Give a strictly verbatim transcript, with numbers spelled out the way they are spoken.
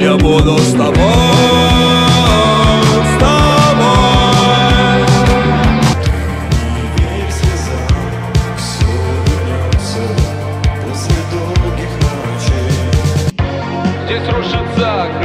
я буду с тобой, с тобой. Не верь слезам, все вернется после долгих ночей. Здесь рушится.